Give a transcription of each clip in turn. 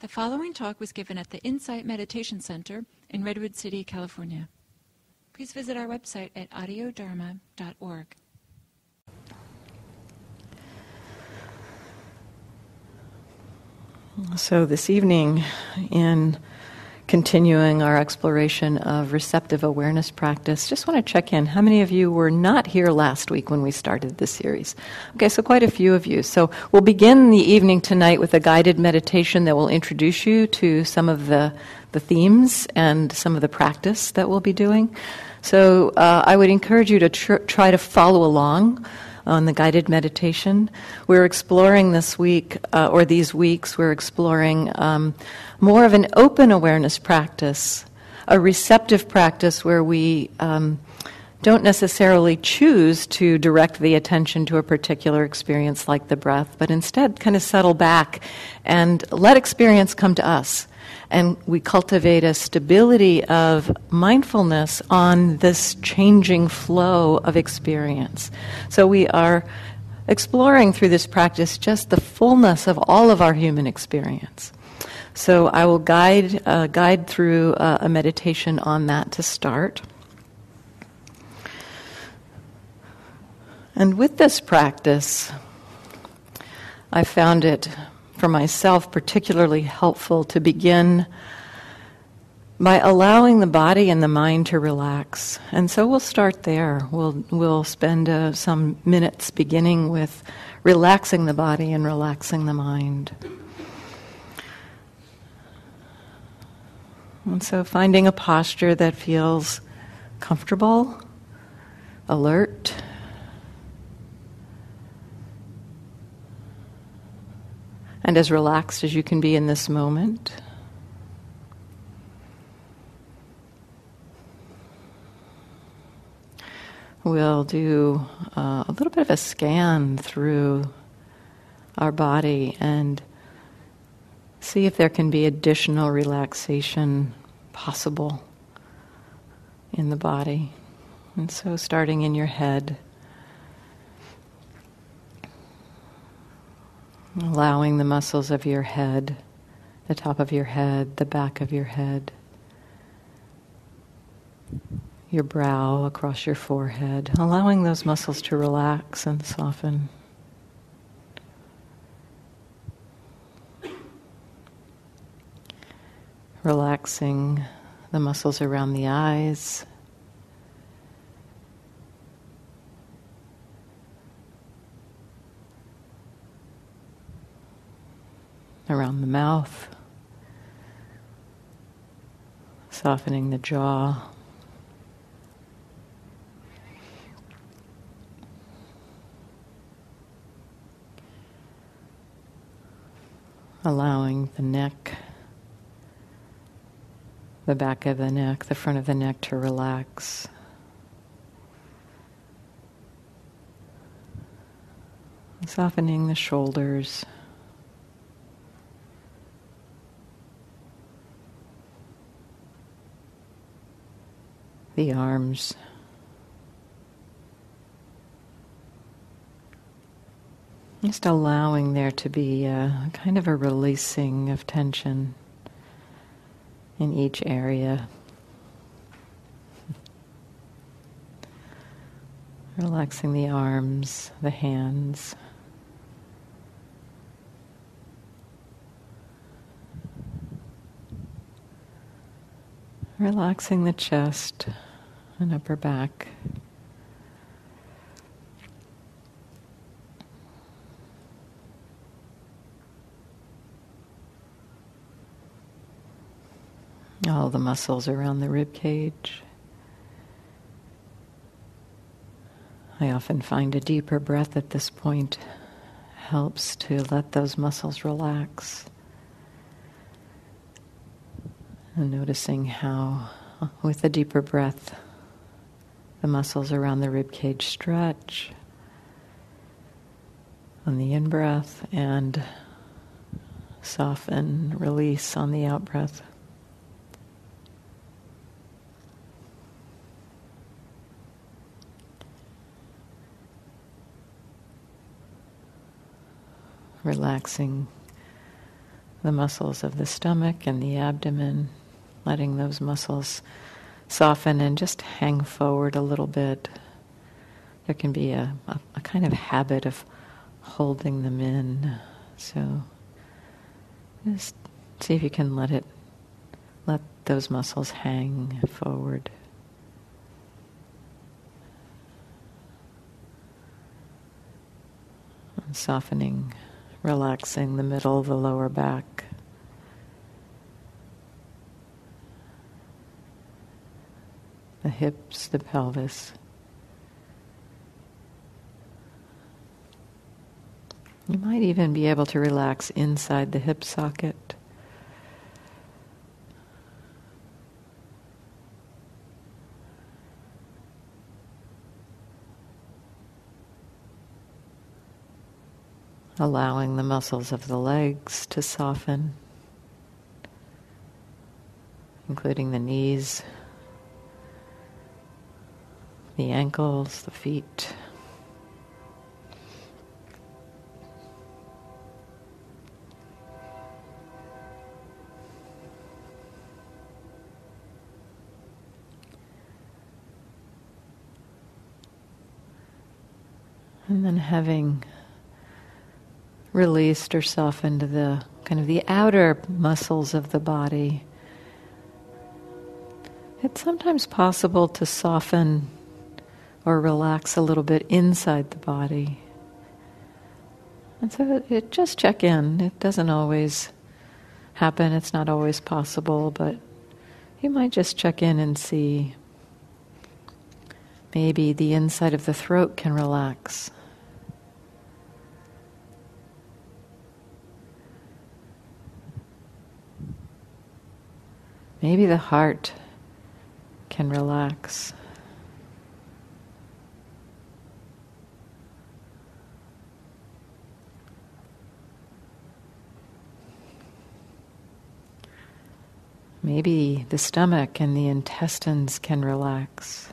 The following talk was given at the Insight Meditation Center in Redwood City, California. Please visit our website at audiodharma.org. So this evening, in continuing our exploration of receptive awareness practice, just want to check in. How many of you were not here last week when we started this series? Okay, so quite a few of you. So we'll begin the evening tonight with a guided meditation that will introduce you to some of the themes and some of the practice that we'll be doing. So I would encourage you to try to follow along on the guided meditation. We're exploring this week, or these weeks, we're exploring more of an open awareness practice, a receptive practice where we don't necessarily choose to direct the attention to a particular experience like the breath, but instead kind of settle back and let experience come to us. And we cultivate a stability of mindfulness on this changing flow of experience. So we are exploring through this practice just the fullness of all of our human experience. So I will guide through a meditation on that to start. And with this practice, I found it for myself particularly helpful to begin by allowing the body and the mind to relax. And so we'll start there. We'll spend some minutes beginning with relaxing the body and relaxing the mind. And so finding a posture that feels comfortable, alert, and as relaxed as you can be in this moment. We'll do a little bit of a scan through our body and see if there can be additional relaxation possible in the body. And so starting in your head, allowing the muscles of your head, the top of your head, the back of your head, your brow across your forehead, allowing those muscles to relax and soften. Relaxing the muscles around the eyes, around the mouth, softening the jaw. Allowing the neck, the back of the neck, the front of the neck to relax. Softening the shoulders. The arms, just allowing there to be a kind of a releasing of tension in each area, relaxing the arms, the hands, relaxing the chest and upper back. All the muscles around the rib cage. I often find a deeper breath at this point helps to let those muscles relax. And noticing how, with a deeper breath, the muscles around the ribcage stretch on the in-breath and soften, release on the out-breath. Relaxing the muscles of the stomach and the abdomen, letting those muscles soften and just hang forward a little bit. There can be a kind of habit of holding them in. So just see if you can let those muscles hang forward. And softening, relaxing the middle, the lower back. The hips, the pelvis. You might even be able to relax inside the hip socket. Allowing the muscles of the legs to soften, including the knees, the ankles, the feet. And then having released or softened the kind of the outer muscles of the body, it's sometimes possible to soften or relax a little bit inside the body. And so it just check in. It doesn't always happen. It's not always possible, but you might just check in and see. Maybe the inside of the throat can relax. Maybe the heart can relax. Maybe the stomach and the intestines can relax.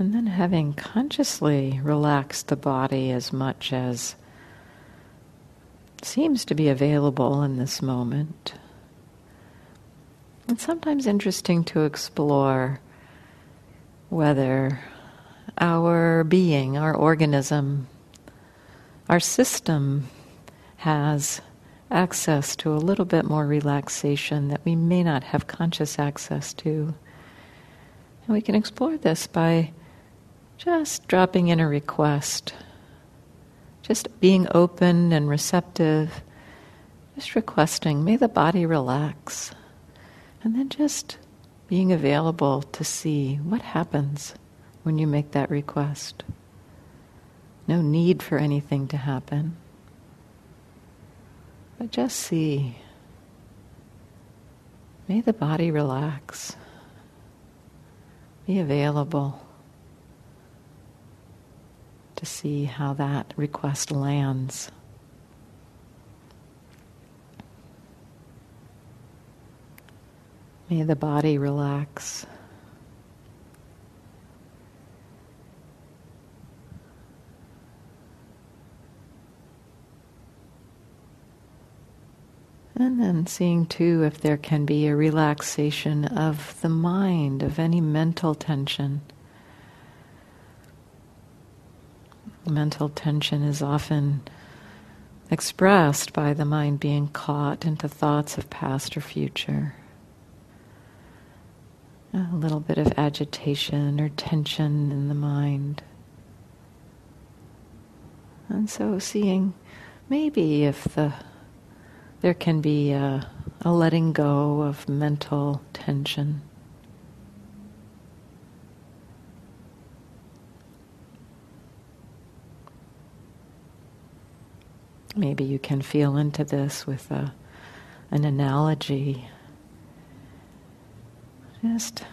And then having consciously relaxed the body as much as seems to be available in this moment. It's sometimes interesting to explore whether our being, our organism, our system has access to a little bit more relaxation that we may not have conscious access to. And we can explore this by just dropping in a request, just being open and receptive, just requesting, may the body relax, and then just being available to see what happens when you make that request. No need for anything to happen, but just see, may the body relax, be available to see how that request lands. May the body relax. And then seeing too if there can be a relaxation of the mind, of any mental tension. Mental tension is often expressed by the mind being caught into thoughts of past or future. A little bit of agitation or tension in the mind. And so seeing maybe if there can be a letting go of mental tension. Maybe you can feel into this with an analogy. Just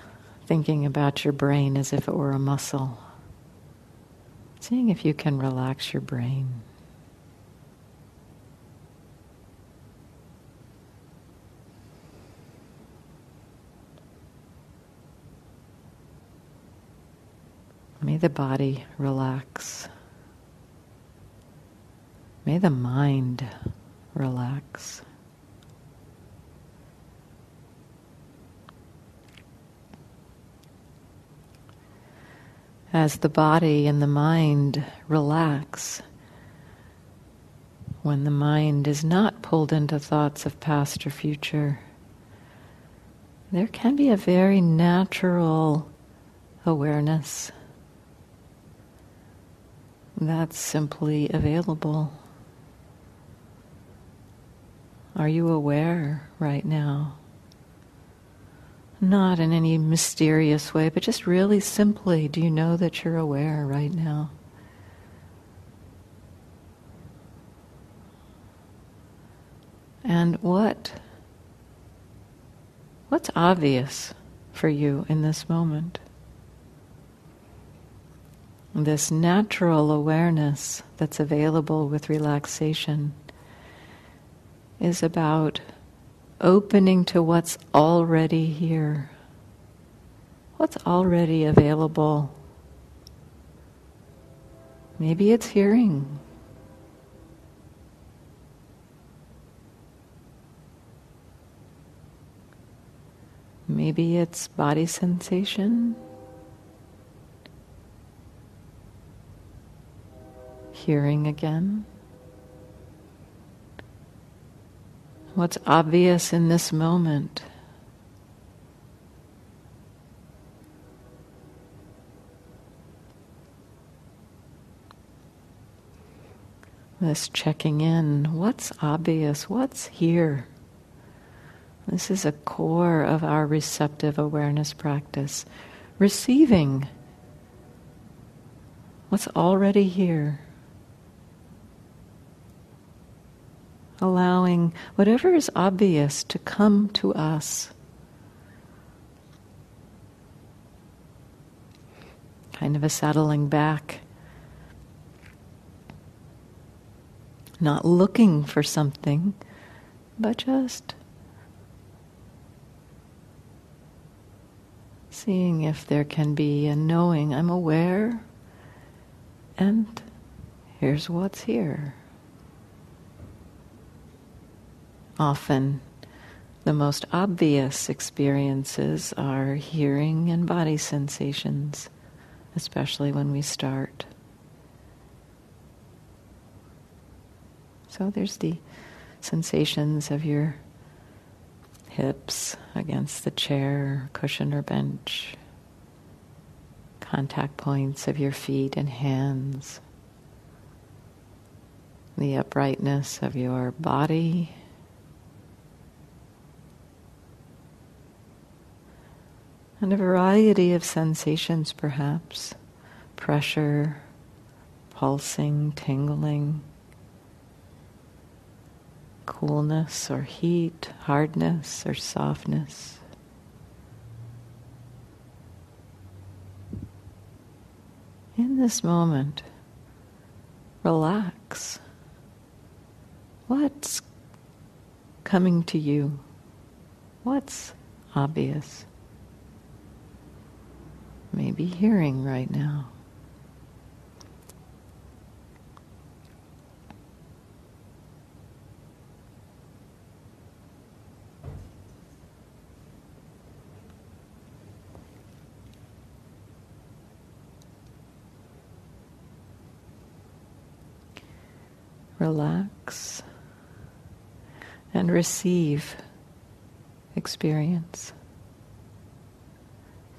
thinking about your brain as if it were a muscle. Seeing if you can relax your brain. May the body relax. May the mind relax. As the body and the mind relax, when the mind is not pulled into thoughts of past or future, there can be a very natural awareness that's simply available. Are you aware right now? Not in any mysterious way, but just really simply, do you know that you're aware right now? And what's obvious for you in this moment? This natural awareness that's available with relaxation is about opening to what's already here, what's already available. Maybe it's hearing. Maybe it's body sensation. Hearing again. What's obvious in this moment? This checking in. What's obvious? What's here? This is a core of our receptive awareness practice. Receiving what's already here. Allowing whatever is obvious to come to us. Kind of a settling back. Not looking for something, but just seeing if there can be a knowing. I'm aware, and here's what's here. Often, the most obvious experiences are hearing and body sensations, especially when we start. So there's the sensations of your hips against the chair, cushion or bench, contact points of your feet and hands, the uprightness of your body, and a variety of sensations perhaps, pressure, pulsing, tingling, coolness or heat, hardness or softness. In this moment, relax. What's coming to you? What's obvious? Maybe hearing right now. Relax and receive experience.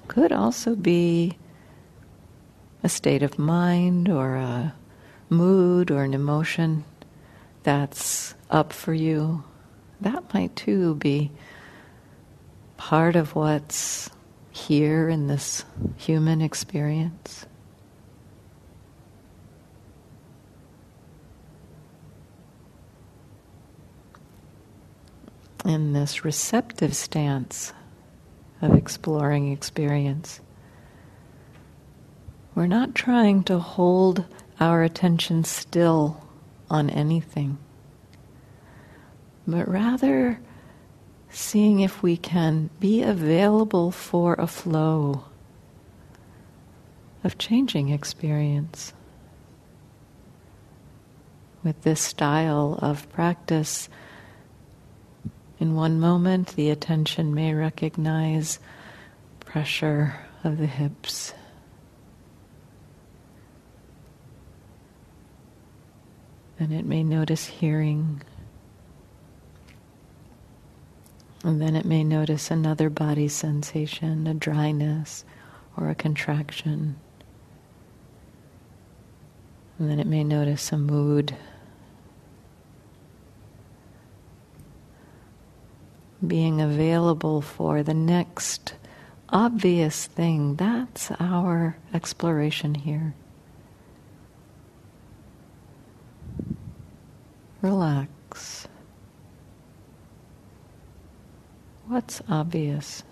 Could also be a state of mind or a mood or an emotion that's up for you. That might too be part of what's here in this human experience. In this receptive stance, of exploring experience. We're not trying to hold our attention still on anything, but rather seeing if we can be available for a flow of changing experience. With this style of practice, in one moment the attention may recognize pressure of the hips. Then it may notice hearing. And then it may notice another body sensation, a dryness or a contraction. And then it may notice a mood. Being available for the next obvious thing, that's our exploration here. Relax. What's obvious?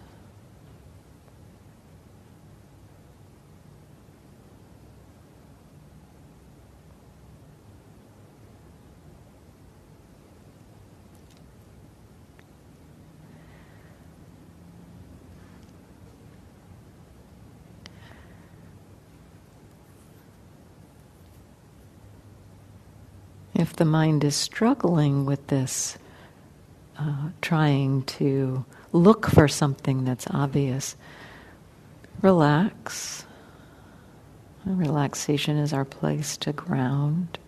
If the mind is struggling with this, trying to look for something that's obvious, relax. Relaxation is our place to ground.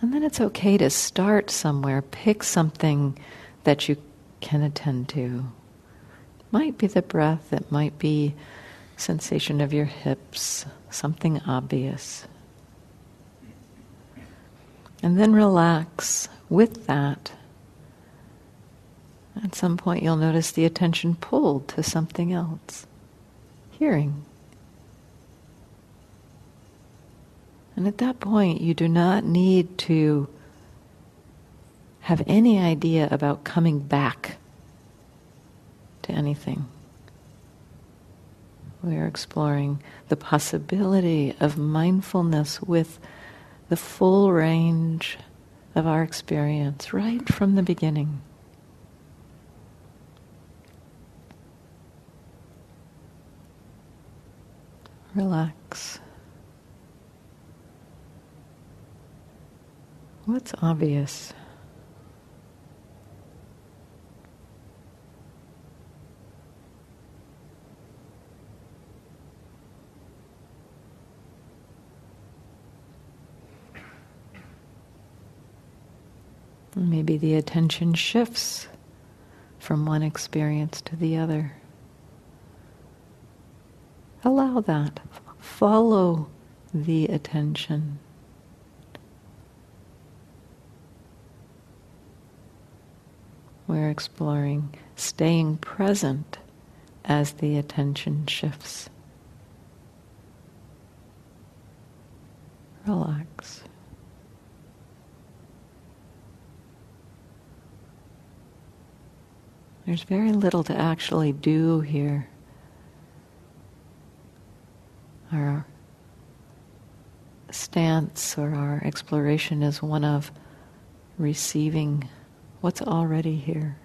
And then it's okay to start somewhere. Pick something that you can attend to. It might be the breath, it might be sensation of your hips, something obvious. And then relax with that. At some point you'll notice the attention pulled to something else. Hearing. And at that point you do not need to have any idea about coming back to anything. We are exploring the possibility of mindfulness with the full range of our experience right from the beginning. Relax. What's obvious? Maybe the attention shifts from one experience to the other. Allow that. Follow the attention. We're exploring staying present as the attention shifts. Relax. There's very little to actually do here. Our stance or our exploration is one of receiving what's already here.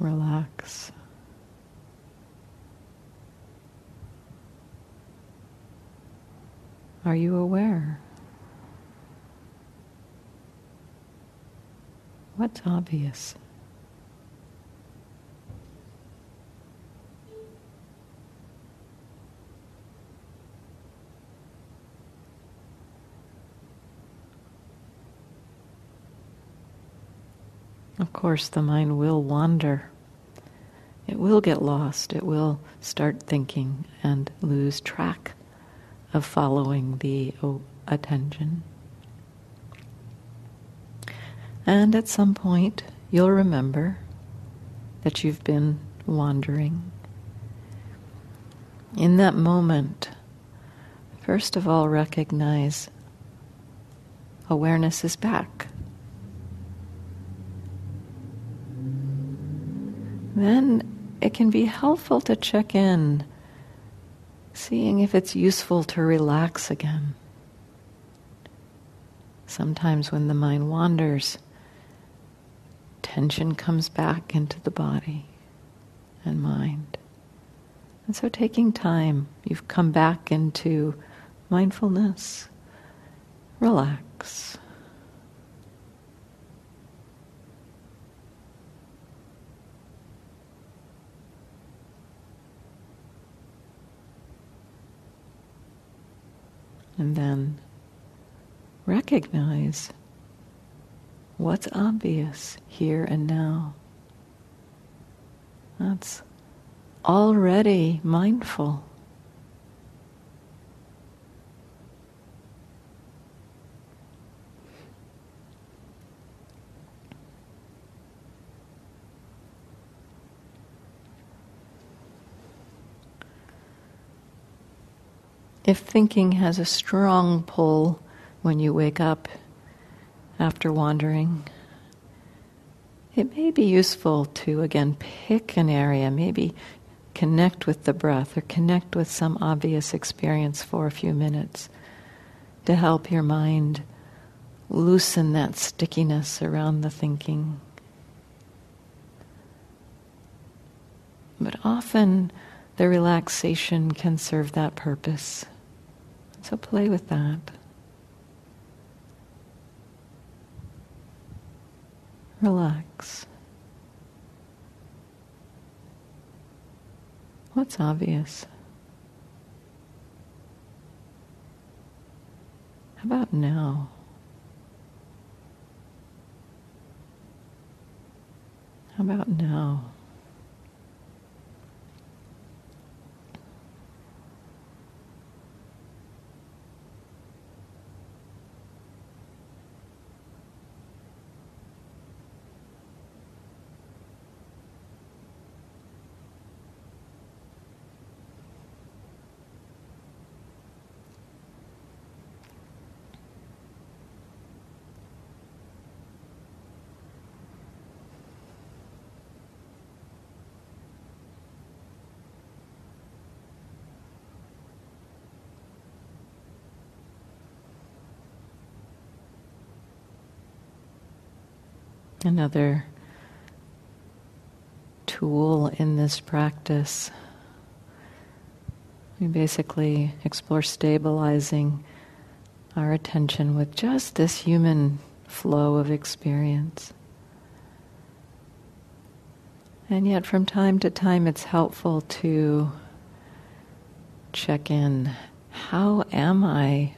Relax. Are you aware? What's obvious? Of course, the mind will wander. It It will get lost. It will start thinking and lose track of following the attention. And at some point, you'll remember that you've been wandering. In that moment, first of all, recognize awareness is back. Then it can be helpful to check in, seeing if it's useful to relax again. Sometimes when the mind wanders, tension comes back into the body and mind. And so taking time, you've come back into mindfulness. Relax. And then recognize what's obvious here and now. That's already mindful. If thinking has a strong pull when you wake up after wandering, it may be useful to, again, pick an area, maybe connect with the breath or connect with some obvious experience for a few minutes to help your mind loosen that stickiness around the thinking. But often the relaxation can serve that purpose. So play with that. Relax. What's obvious? How about now? How about now? Another tool in this practice, we basically explore stabilizing our attention with just this human flow of experience. And yet from time to time it's helpful to check in. How am I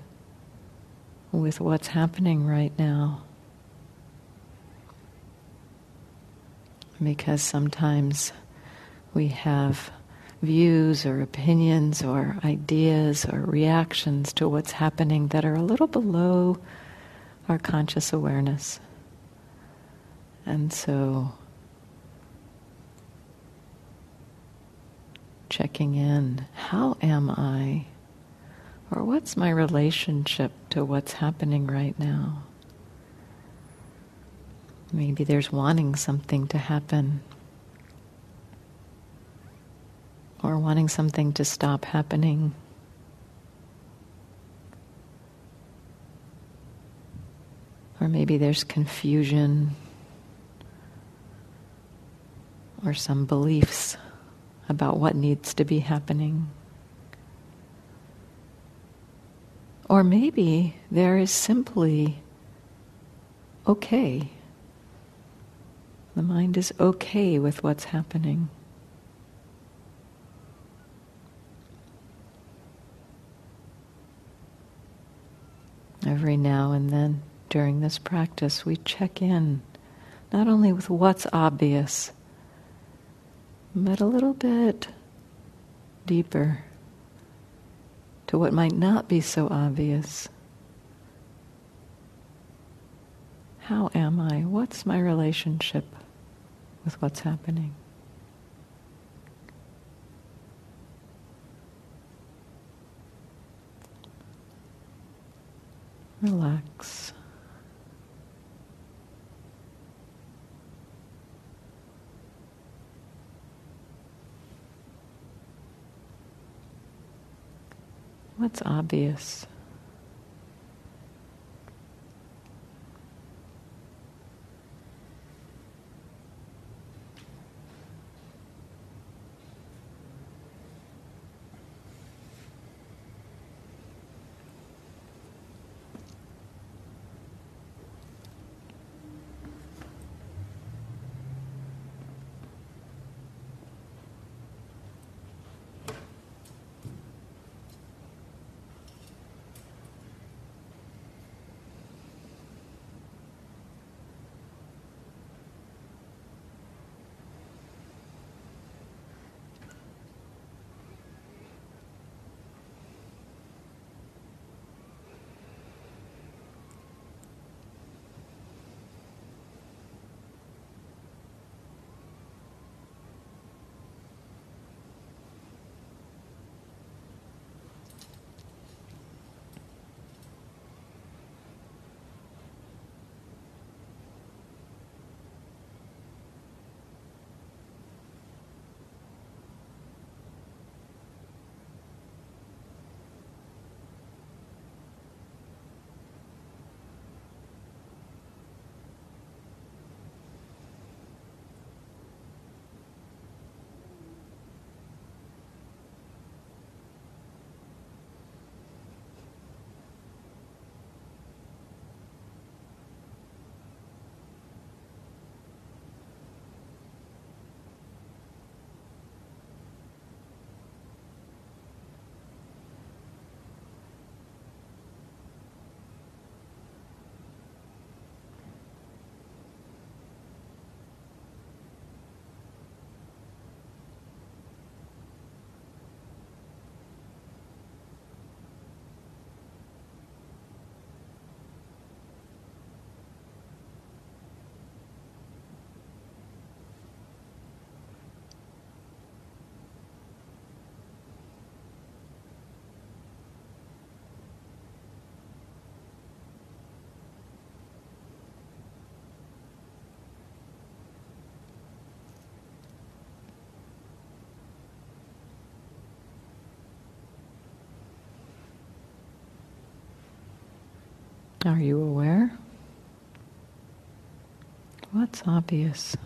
with what's happening right now? Because sometimes we have views or opinions or ideas or reactions to what's happening that are a little below our conscious awareness. And so checking in, how am I? Or what's my relationship to what's happening right now? Maybe there's wanting something to happen, or wanting something to stop happening. Or maybe there's confusion, or some beliefs about what needs to be happening. Or maybe there is simply okay. The mind is okay with what's happening. Every now and then during this practice, we check in not only with what's obvious, but a little bit deeper to what might not be so obvious. How am I? What's my relationship with what's happening? Relax. What's obvious? Are you aware? What's obvious?